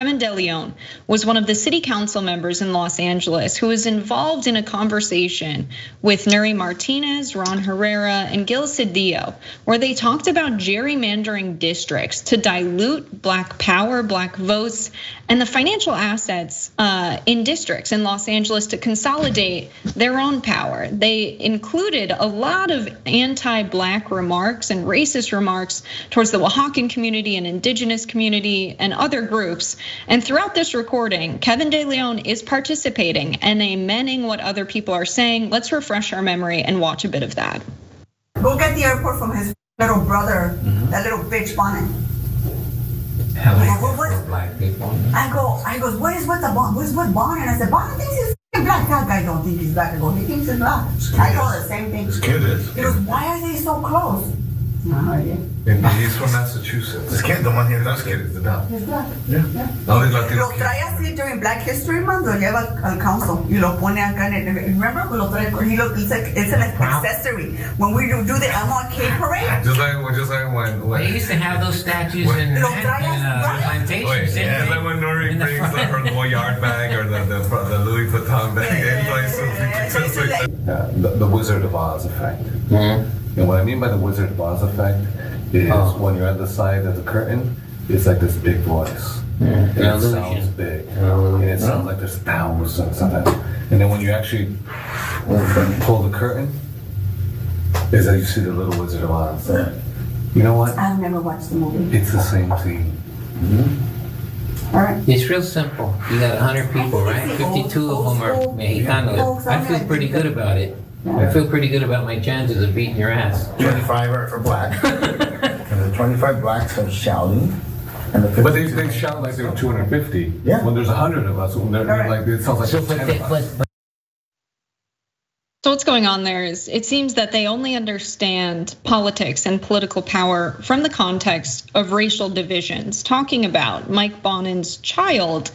Kevin de León was one of the city council members in Los Angeles who was involved in a conversation with Nury Martinez, Ron Herrera, and Gil Cedillo, where they talked about gerrymandering districts to dilute black power, black votes, and the financial assets in districts in Los Angeles to consolidate their own power. They included a lot of anti-black remarks and racist remarks towards the Oaxacan community and indigenous community and other groups. And throughout this recording, Kevin de León is participating and amening what other people are saying. Let's refresh our memory and watch a bit of that. Go get the airport from his little brother, that little bitch Bonin. I go, what is with the Bonin? What is with Bonin? I said, Bonin thinks he's black. That guy don't think he's black. I go, he thinks he's black. I go the same thing. This kid is. He goes, why are they so close? No idea. He's from Massachusetts. This kid, the one here, that kid is the dad. He's black. Yeah. No, he's Latino. Lo trae así during Black History Month, lo lleva al council. Y lo pone acá en el. Remember? Lo trae. It's an accessory. When we do the MLK parade. Just like when. They used to have those statues in the plantations. Yeah, like when Nury brings her Goyard bag or the Louis Vuitton bag. The Wizard of Oz effect. And what I mean by the Wizard of Oz effect is when you're at the side of the curtain, it's like this big voice. Yeah. And it sounds big. And it sounds like there's thousands of them. And then when you actually pull the curtain, is that you see the little Wizard of Oz. Yeah. You know what? I've never watched the movie. It's the same thing. All right. It's real simple. You got 100 people, right? 52 of them are Mexicanos. I feel pretty good about it. I feel pretty good about my chances of beating your ass. 25 are black. And the 25 blacks are shouting. And the but they shout like there were 250. Yeah. When there's 100 of us, when they're like, it sounds like 10 of us. So what's going on there is it seems that they only understand politics and political power from the context of racial divisions, talking about Mike Bonin's child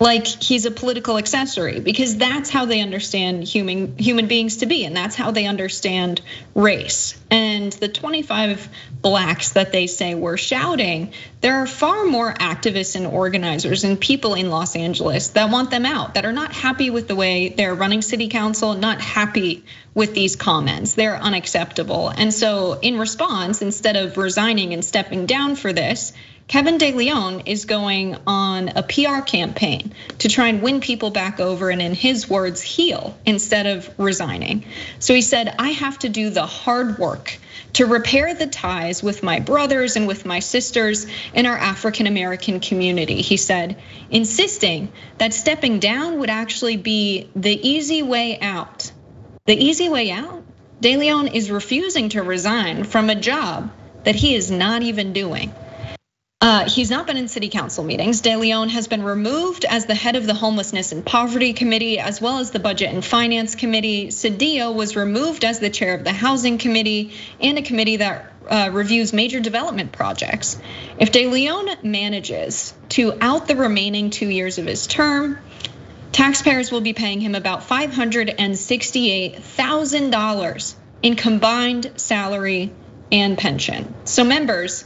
like he's a political accessory, because that's how they understand human beings to be, and that's how they understand race. And the 25 blacks that they say were shouting, there are far more activists and organizers and people in Los Angeles that want them out, that are not happy with the way they're running city council, not happy with these comments. They're unacceptable. And so in response, instead of resigning and stepping down for this, Kevin de León is going on a PR campaign to try and win people back over and, in his words, heal instead of resigning. So he said, I have to do the hard work to repair the ties with my brothers and with my sisters in our African American community, he said, insisting that stepping down would actually be the easy way out. The easy way out? De León is refusing to resign from a job that he is not even doing. He's not been in city council meetings. De León has been removed as the head of the Homelessness and Poverty Committee, as well as the Budget and Finance Committee. Cedillo was removed as the chair of the Housing Committee and a committee that reviews major development projects. If De León manages to out the remaining 2 years of his term, taxpayers will be paying him about $568,000 in combined salary and pension. So members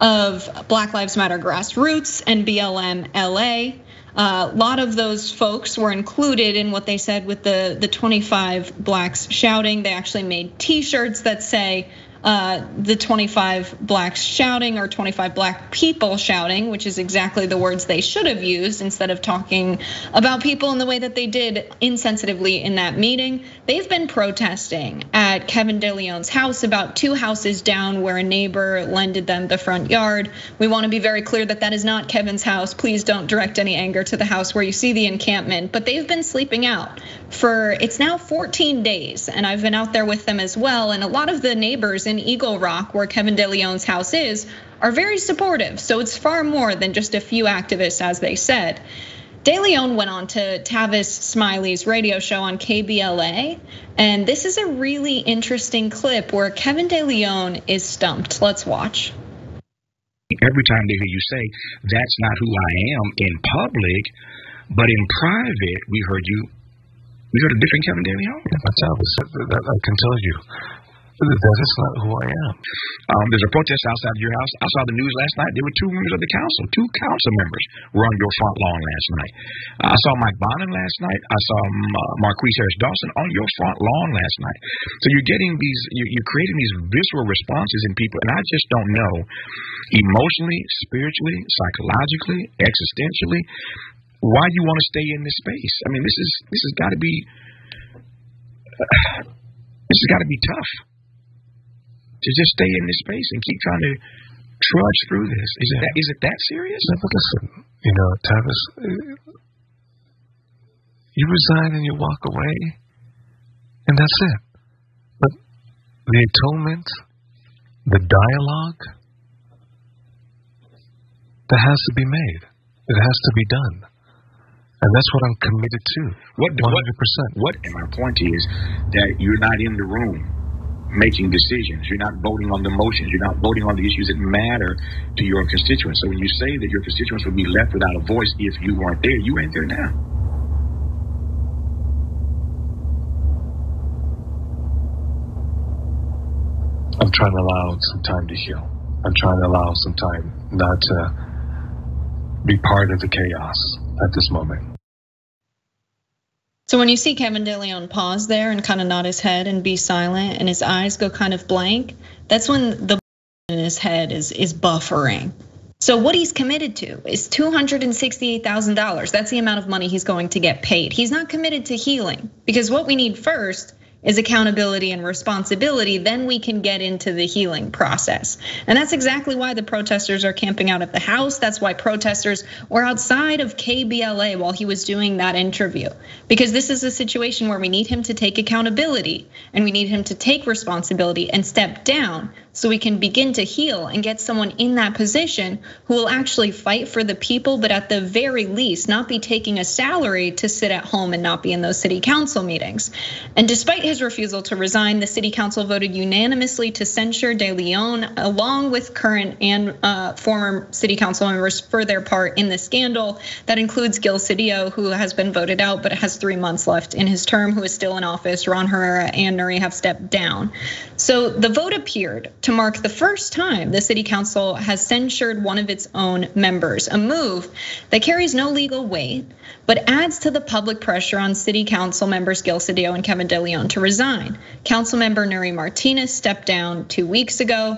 of Black Lives Matter Grassroots and BLM LA. A lot of those folks were included in what they said with the 25 blacks shouting. They actually made t-shirts that say the 25 blacks shouting or 25 black people shouting, which is exactly the words they should have used instead of talking about people in the way that they did insensitively in that meeting. They've been protesting at Kevin de León's house, about two houses down, where a neighbor lended them the front yard. We want to be very clear that that is not Kevin's house. Please don't direct any anger to the house where you see the encampment, but they've been sleeping out for, it's now 14 days, and I've been out there with them as well. And a lot of the neighbors in Eagle Rock, where Kevin de León's house is, are very supportive. So it's far more than just a few activists, as they said. De León went on to Tavis Smiley's radio show on KBLA. And this is a really interesting clip where Kevin de León is stumped. Let's watch. Every time they hear you say, that's not who I am in public, but in private, we heard a different Kevin de León. That's Tavis. I can tell you. That's not who I am. There's a protest outside your house. I saw the news last night. There were two members of the council. Two council members were on your front lawn last night. I saw Mike Bonin last night. I saw Marquise Harris Dawson on your front lawn last night. So you're getting these, you're creating these visceral responses in people, and I just don't know, emotionally, spiritually, psychologically, existentially, why you want to stay in this space. I mean, this has got to be this has got to be tough to just stay in this space and keep trying to trudge through this. Is it that serious? No, but listen, you know, Tavis, you resign and you walk away, and that's it. But the atonement, the dialogue, that has to be made. It has to be done. And that's what I'm committed to, 100%. My point is that you're not in the room making decisions. You're not voting on the motions. You're not voting on the issues that matter to your constituents. So when you say that your constituents would be left without a voice if you weren't there, you ain't there now. I'm trying to allow some time to heal. I'm trying to allow some time not to be part of the chaos at this moment. So when you see Kevin de León pause there and kind of nod his head and be silent, and his eyes go kind of blank, that's when the in his head is buffering. So what he's committed to is $268,000. That's the amount of money he's going to get paid. He's not committed to healing, because what we need first is accountability and responsibility. Then we can get into the healing process. And that's exactly why the protesters are camping out at the house. That's why protesters were outside of KBLA while he was doing that interview, because this is a situation where we need him to take accountability and we need him to take responsibility and step down so we can begin to heal and get someone in that position who will actually fight for the people, but at the very least not be taking a salary to sit at home and not be in those city council meetings. And despite his refusal to resign, the city council voted unanimously to censure de León, along with current and former city council members, for their part in the scandal. That includes Gil Cedillo, who has been voted out but has 3 months left in his term, who is still in office. Ron Herrera and Nury have stepped down. So the vote appeared to mark the first time the city council has censured one of its own members, a move that carries no legal weight, but adds to the public pressure on city council members Gil Cedillo and Kevin de León to resign. Councilmember Nury Martinez stepped down 2 weeks ago.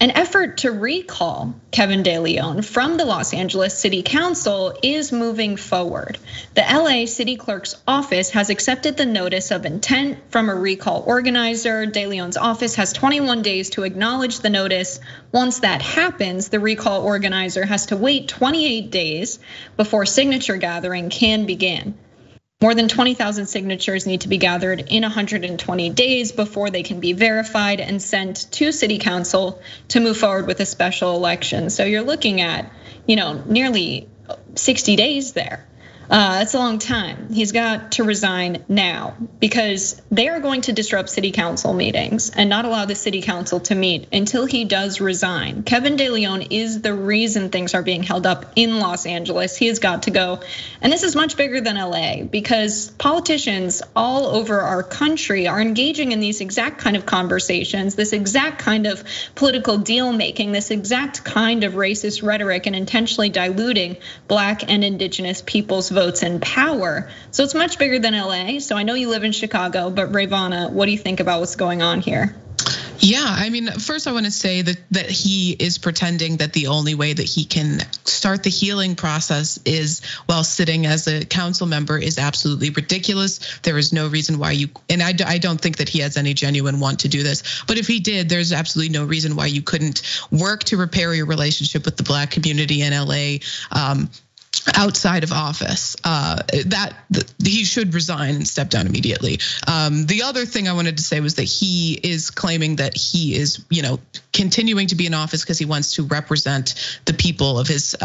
An effort to recall Kevin de León from the Los Angeles City Council is moving forward. The LA City Clerk's office has accepted the notice of intent from a recall organizer. De León's office has 21 days to acknowledge the notice. Once that happens, the recall organizer has to wait 28 days before signature gathering can begin. More than 20,000 signatures need to be gathered in 120 days before they can be verified and sent to city council to move forward with a special election. So you're looking at, you know, nearly 60 days there. That's a long time. He's got to resign now because they are going to disrupt city council meetings and not allow the city council to meet until he does resign. Kevin de León is the reason things are being held up in Los Angeles. He has got to go. And this is much bigger than LA, because politicians all over our country are engaging in these exact kind of conversations, this exact kind of political deal making, this exact kind of racist rhetoric, and intentionally diluting Black and Indigenous people's votes and power. So it's much bigger than LA. So I know you live in Chicago, but Rayyvana, what do you think about what's going on here? Yeah, I mean, first I want to say that he is pretending that the only way that he can start the healing process is while sitting as a council member is absolutely ridiculous. There is no reason why you, and I don't think that he has any genuine want to do this, but if he did, there's absolutely no reason why you couldn't work to repair your relationship with the Black community in LA. Outside of office, that he should resign and step down immediately. The other thing I wanted to say was that he is claiming that he is, you know, continuing to be in office because he wants to represent the people of his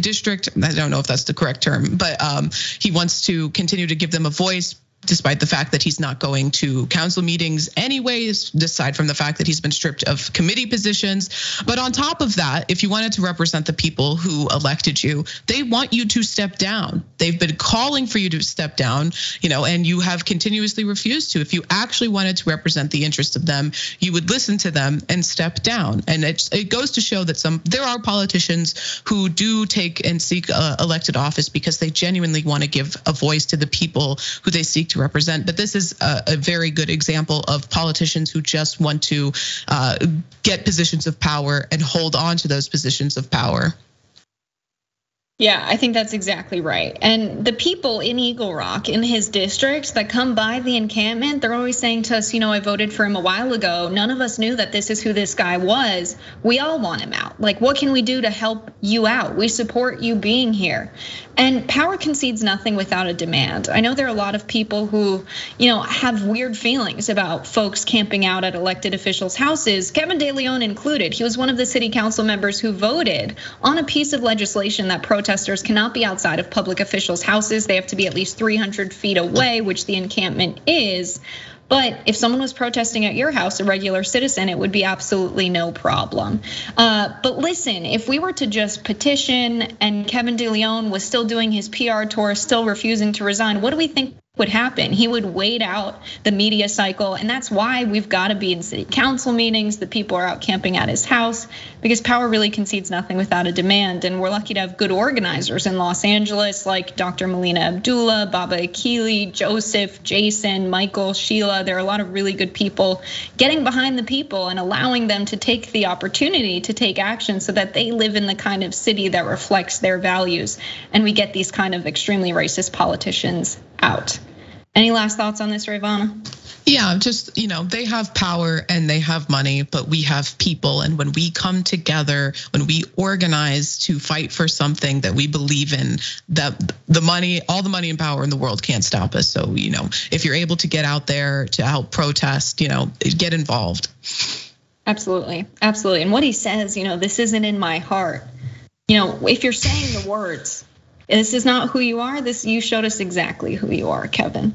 district. I don't know if that's the correct term, but he wants to continue to give them a voice. despite the fact that he's not going to council meetings anyways, aside from the fact that he's been stripped of committee positions. But on top of that, if you wanted to represent the people who elected you, they want you to step down. They've been calling for you to step down, and you have continuously refused to. If you actually wanted to represent the interests of them, you would listen to them and step down. And it goes to show that there are politicians who do take and seek elected office because they genuinely want to give a voice to the people who they seek to represent. But this is a very good example of politicians who just want to get positions of power and hold on to those positions of power. Yeah, I think that's exactly right. And the people in Eagle Rock, in his district, that come by the encampment, they're always saying to us, I voted for him a while ago. None of us knew that this is who this guy was. We all want him out. Like, what can we do to help you out? We support you being here. And power concedes nothing without a demand. I know there are a lot of people who, have weird feelings about folks camping out at elected officials' houses, Kevin de León included. He was one of the city council members who voted on a piece of legislation that protesters cannot be outside of public officials' houses. They have to be at least 300 feet away, which the encampment is. But if someone was protesting at your house, a regular citizen, it would be absolutely no problem. But listen, if we were to just petition and Kevin de León was still doing his PR tour, still refusing to resign, what do we think would happen? He would wait out the media cycle. And that's why we've got to be in city council meetings. The people are out camping at his house because power really concedes nothing without a demand. And we're lucky to have good organizers in Los Angeles like Dr. Melina Abdullah, Baba Akili, Joseph, Jason, Michael, Sheila. There are a lot of really good people getting behind the people and allowing them to take the opportunity to take action so that they live in the kind of city that reflects their values. And we get these kind of extremely racist politicians out. Any last thoughts on this, Rayyvana? Yeah, just, they have power and they have money, but we have people. And when we come together, when we organize to fight for something that we believe in, that the money, all the money and power in the world can't stop us. So, if you're able to get out there to help protest, get involved. Absolutely. Absolutely. And what he says, this isn't in my heart. If you're saying the words, this is not who you are. You showed us exactly who you are, Kevin.